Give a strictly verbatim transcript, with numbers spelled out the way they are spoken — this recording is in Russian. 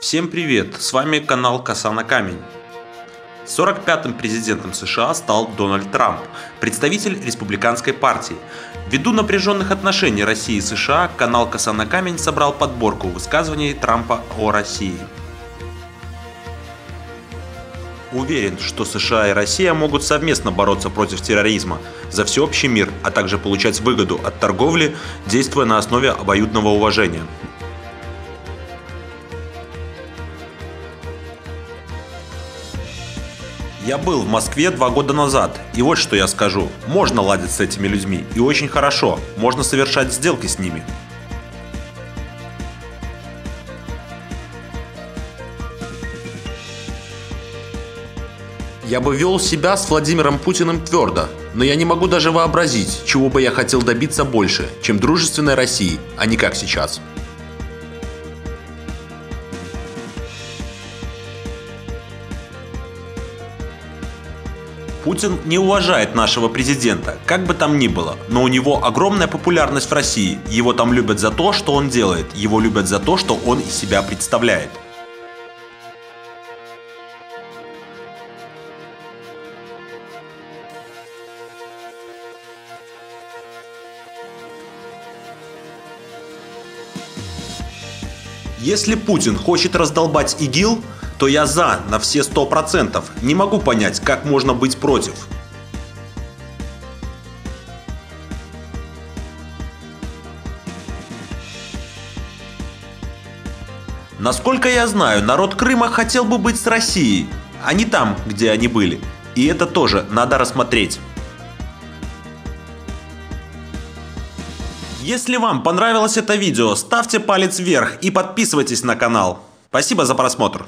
Всем привет, с вами канал Коса на камень. сорок пятым президентом США стал Дональд Трамп, представитель республиканской партии. Ввиду напряженных отношений России и США, канал Коса на камень собрал подборку высказываний Трампа о России. Уверен, что США и Россия могут совместно бороться против терроризма за всеобщий мир, а также получать выгоду от торговли, действуя на основе обоюдного уважения. Я был в Москве два года назад, и вот что я скажу. Можно ладить с этими людьми, и очень хорошо, можно совершать сделки с ними. Я бы вел себя с Владимиром Путиным твердо, но я не могу даже вообразить, чего бы я хотел добиться больше, чем дружественной России, а не как сейчас. Путин не уважает нашего президента, как бы там ни было, но у него огромная популярность в России. Его там любят за то, что он делает, его любят за то, что он из себя представляет. Если Путин хочет раздолбать ИГИЛ, то я за на все сто процентов. Не могу понять, как можно быть против. Насколько я знаю, народ Крыма хотел бы быть с Россией, а не там, где они были. И это тоже надо рассмотреть. Если вам понравилось это видео, ставьте палец вверх и подписывайтесь на канал. Спасибо за просмотр.